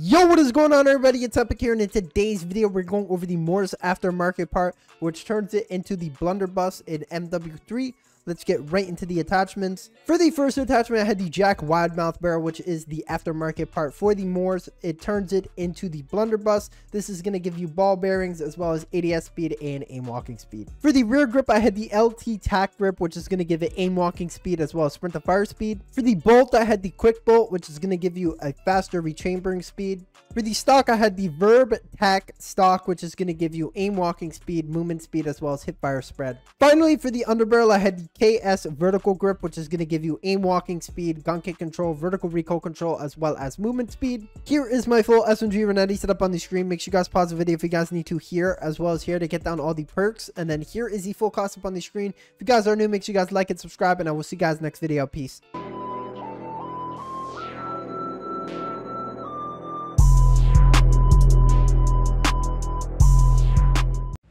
Yo, what is going on, everybody? It's Epic here, and in today's video we're going over the Mors aftermarket part, which turns it into the blunderbuss in MW3. Let's get right into the attachments. For the first attachment, I had the jack wide mouth barrel, which is the aftermarket part for the Mors. It turns it into the blunderbuss. This is going to give you ball bearings as well as ADS speed and aim walking speed. For the rear grip, I had the LT tack grip, which is going to give it aim walking speed as well as sprint to fire speed. For the bolt, I had the quick bolt, which is going to give you a faster rechambering speed. For the stock, I had the verb tack stock, which is going to give you aim walking speed, movement speed, as well as hip fire spread. Finally, for the underbarrel, I had the KS vertical grip, which is going to give you aim walking speed, gun kick control, vertical recoil control, as well as movement speed. Here is my full SMG Renetti set up on the screen. Make sure you guys pause the video if you guys need to here, as well as here to get down all the perks. And then here is the full cost up on the screen. If you guys are new, make sure you guys like and subscribe, and I will see you guys next video. Peace.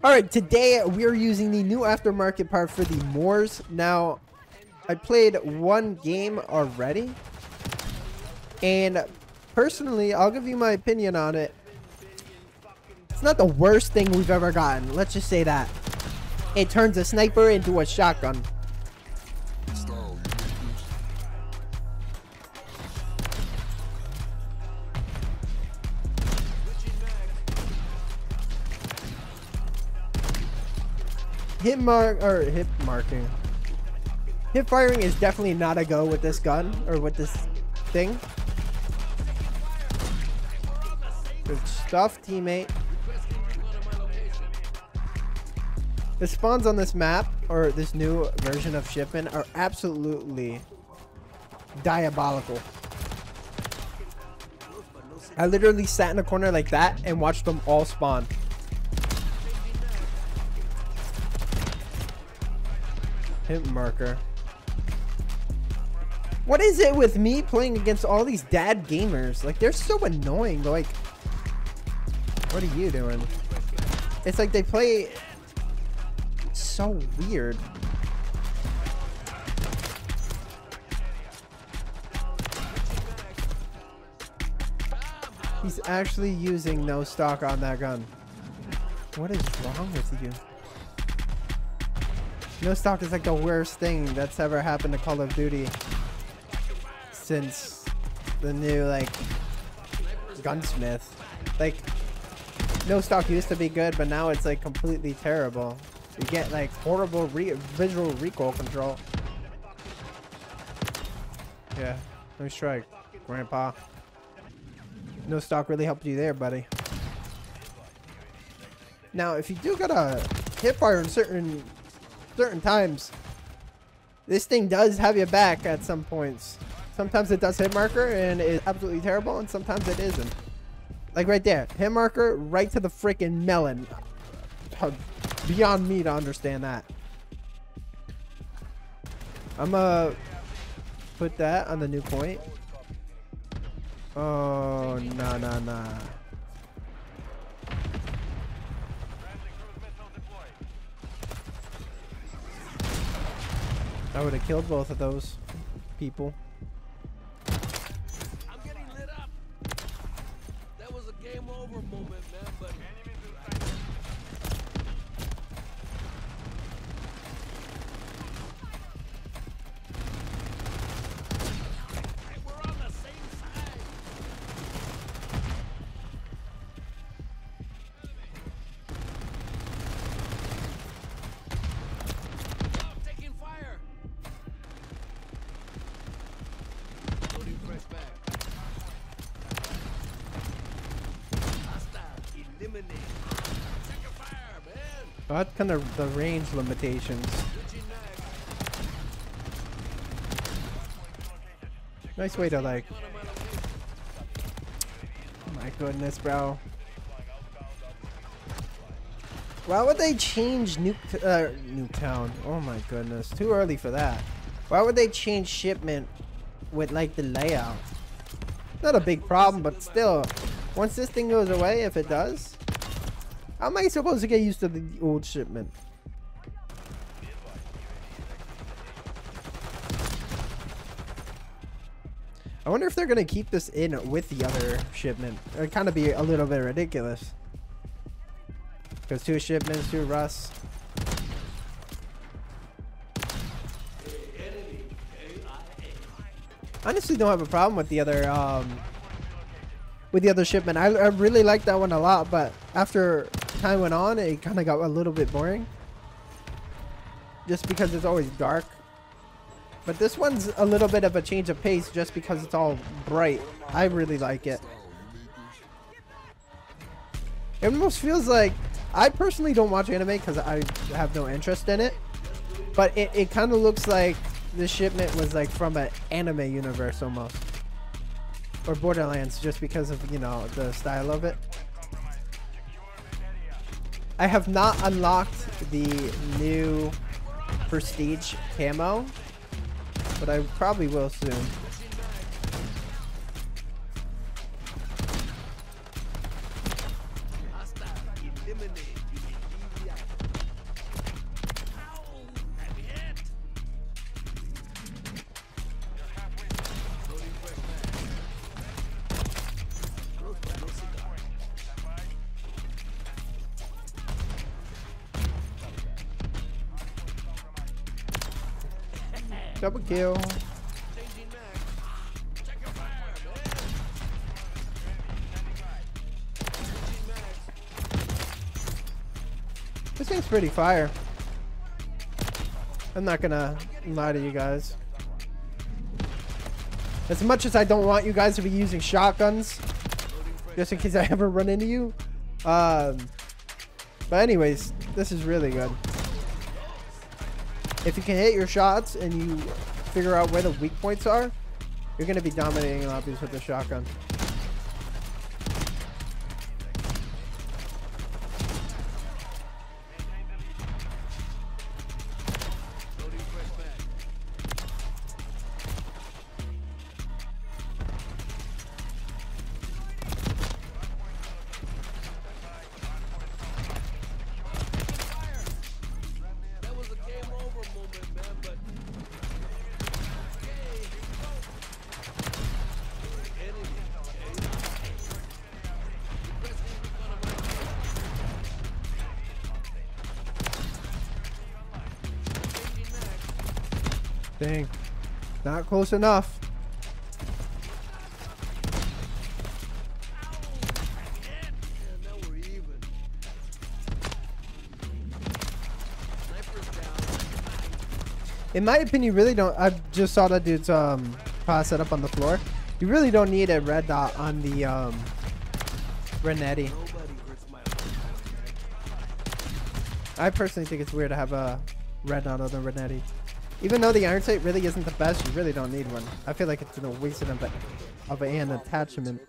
All right, today we are using the new aftermarket part for the Mors. Now, I played one game already, and personally, I'll give you my opinion on it. It's not the worst thing we've ever gotten. Let's just say that. It turns a sniper into a shotgun. Hip firing is definitely not a go with this gun, or with this thing. Good stuff, teammate. The spawns on this map, or this new version of Shipment, are absolutely diabolical. I literally sat in a corner like that and watched them all spawn. Hit marker. What is it with me playing against all these dad gamers? Like, they're so annoying. Like, what are you doing? It's like they play so weird. He's actually using no stock on that gun. What is wrong with you? No stock is like the worst thing that's ever happened to Call of Duty since the new, like, gunsmith. Like, no stock used to be good, but now it's like completely terrible. You get like horrible visual recoil control. Yeah, let me strike, grandpa. No stock really helped you there, buddy. Now, if you do gotta hip fire in certain times, this thing does have your back at some points. Sometimes it does hit marker and it's absolutely terrible, and sometimes it isn't. Like right there, hit marker right to the freaking melon. Beyond me to understand that. I'm gonna put that on the new point. Oh, nah. I would have killed both of those people. I'm getting lit up. That was a game over moment, man, but we're on the same side. I'm taking fire. What kind of the range limitations? Nice way to, like, oh my goodness, bro. Why would they change Nuketown? Oh my goodness, too early for that. Why would they change Shipment with like the layout? Not a big problem, but still, once this thing goes away, if it does, how am I supposed to get used to the old Shipment? I wonder if they're going to keep this in with the other shipment. It would kind of be a little bit ridiculous. Because 2 shipments, 2 rusts. Honestly, don't have a problem with the other shipment. I really liked that one a lot, but after time went on, it kind of got a little bit boring. Just because it's always dark. But this one's a little bit of a change of pace just because it's all bright. I really like it. It almost feels like, I personally don't watch anime because I have no interest in it. But it kind of looks like this shipment was like from an anime universe almost. Or Borderlands, just because of, you know, the style of it. I have not unlocked the new prestige camo. But I probably will soon. Double kill. This thing's pretty fire. I'm not gonna lie to you guys. As much as I don't want you guys to be using shotguns, just in case I ever run into you. But anyways, this is really good. If you can hit your shots and you figure out where the weak points are, you're going to be dominating lobbies with the shotgun. Dang, not close enough. In my opinion, you really don't. I just saw that dude's pass set up on the floor. You really don't need a red dot on the Renetti. I personally think it's weird to have a red dot on the Renetti. Even though the iron sight really isn't the best, you really don't need one. I feel like it's a waste of an attachment.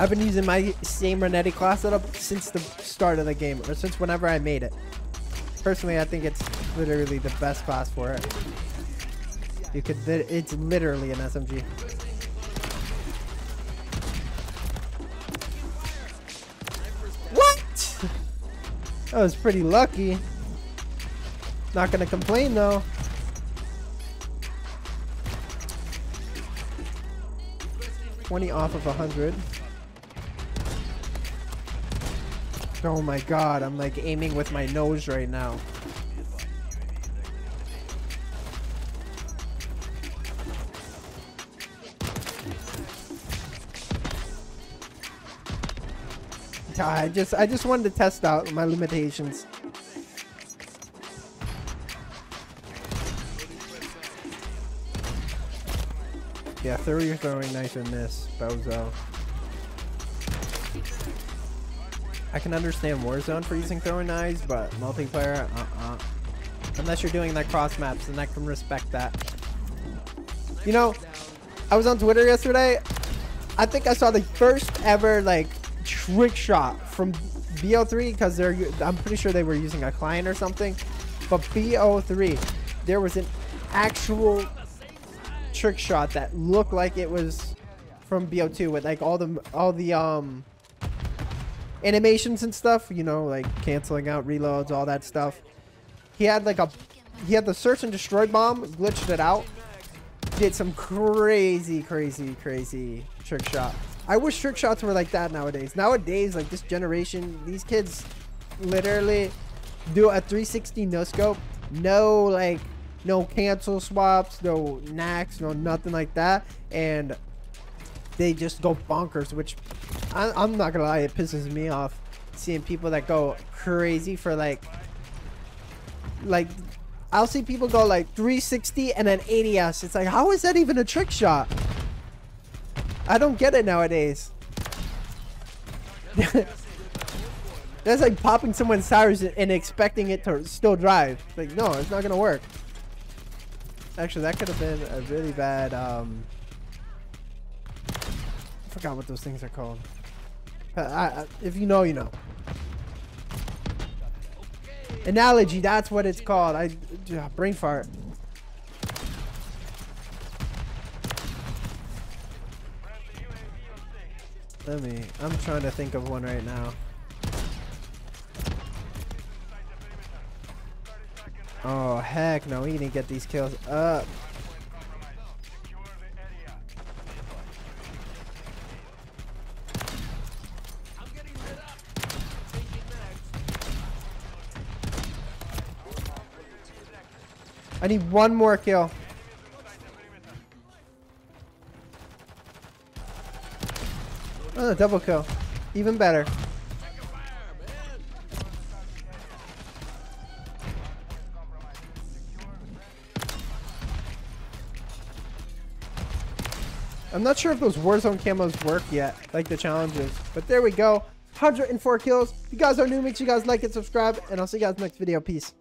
I've been using my same Renetti class setup since the start of the game, or since whenever I made it. Personally, I think it's literally the best class for it. You could, it's literally an SMG. What? That was pretty lucky. Not gonna complain though. $20 off of $100. Oh my god, I'm like aiming with my nose right now. I just wanted to test out my limitations. Yeah, throw your throwing knife in this, bozo. I can understand Warzone for using throwing knives, but multiplayer, unless you're doing like cross maps, and I can respect that. You know, I was on Twitter yesterday. I think I saw the first ever like trick shot from BO3 because I'm pretty sure they were using a client or something. But BO3, there was an actual trick shot that looked like it was from BO2 with like all the animations and stuff, you know, like canceling out reloads, all that stuff. He had the search and destroy bomb, glitched it out, did some crazy trick shot. I wish trick shots were like that nowadays. Nowadays, like this generation, these kids literally do a 360 no scope, no like no cancel swaps, no knacks, no nothing like that, and they just go bonkers, which I'm not gonna lie, it pisses me off seeing people that go crazy for like I'll see people go like 360 and then 80s. It's like, how is that even a trick shot? I don't get it nowadays. That's like popping someone's tires and expecting it to still drive. It's like, no, it's not gonna work. Actually, that could have been a really bad, I forgot what those things are called. If you know, you know. Analogy, that's what it's called. Brain fart. I'm trying to think of one right now. Oh, heck no, we need to get these kills up. I need one more kill. Oh, double kill. Even better. I'm not sure if those Warzone camos work yet, like the challenges. But there we go. 104 kills. If you guys are new, make sure you guys like it, subscribe, and I'll see you guys next video. Peace.